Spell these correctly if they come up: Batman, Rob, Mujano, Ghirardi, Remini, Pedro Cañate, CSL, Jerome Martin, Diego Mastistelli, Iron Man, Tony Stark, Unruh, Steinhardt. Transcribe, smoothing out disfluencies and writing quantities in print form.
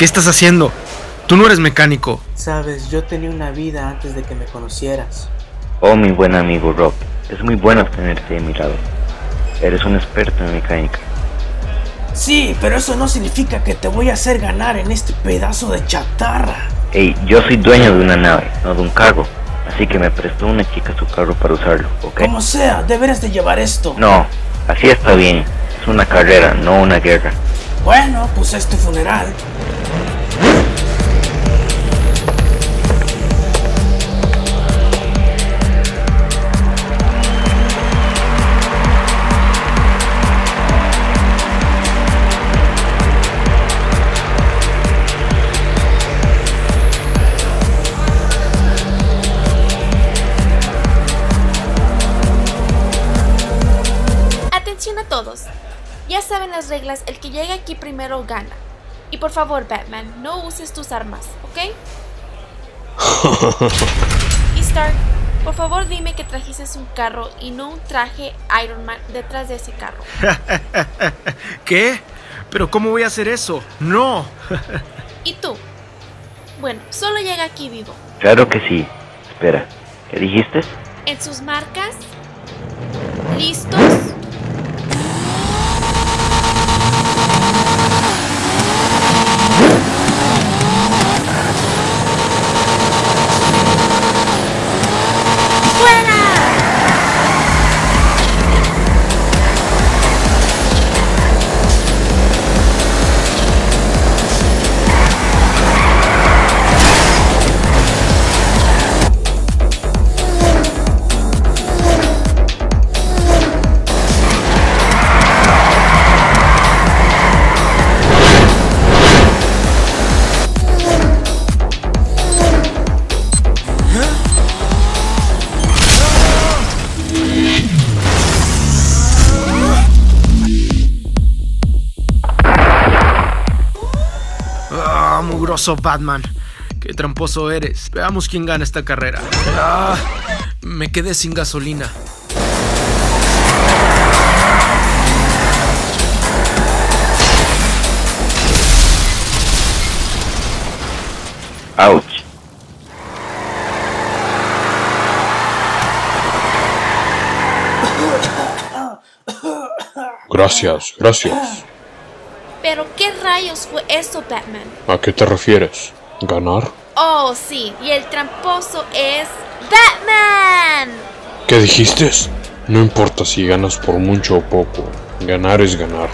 ¿Qué estás haciendo? Tú no eres mecánico. Sabes, yo tenía una vida antes de que me conocieras. Oh, mi buen amigo Rob, es muy bueno tenerte de mi lado. Eres un experto en mecánica. Sí, pero eso no significa que te voy a hacer ganar en este pedazo de chatarra. Hey, yo soy dueño de una nave, no de un cargo. Así que me prestó una chica su carro para usarlo, ¿ok? Como sea, deberás de llevar esto. No, así está bien. Es una carrera, no una guerra. Bueno, pues es tu funeral. Atención a todos. Ya saben las reglas, el que llegue aquí primero gana. Y por favor, Batman, no uses tus armas, ¿ok? Y Stark, por favor dime que trajiste un carro y no un traje Iron Man detrás de ese carro. ¿Qué? ¿Pero cómo voy a hacer eso? ¡No! ¿Y tú? Bueno, solo llega aquí vivo. Claro que sí. Espera, ¿qué dijiste? En sus marcas, listos... Mugroso Batman, qué tramposo eres. Veamos quién gana esta carrera. Ah, me quedé sin gasolina. Ouch. Gracias. ¿Pero qué rayos fue eso, Batman? ¿A qué te refieres? ¿Ganar? Oh, sí, y el tramposo es... ¡Batman! ¿Qué dijiste? No importa si ganas por mucho o poco, ganar es ganar.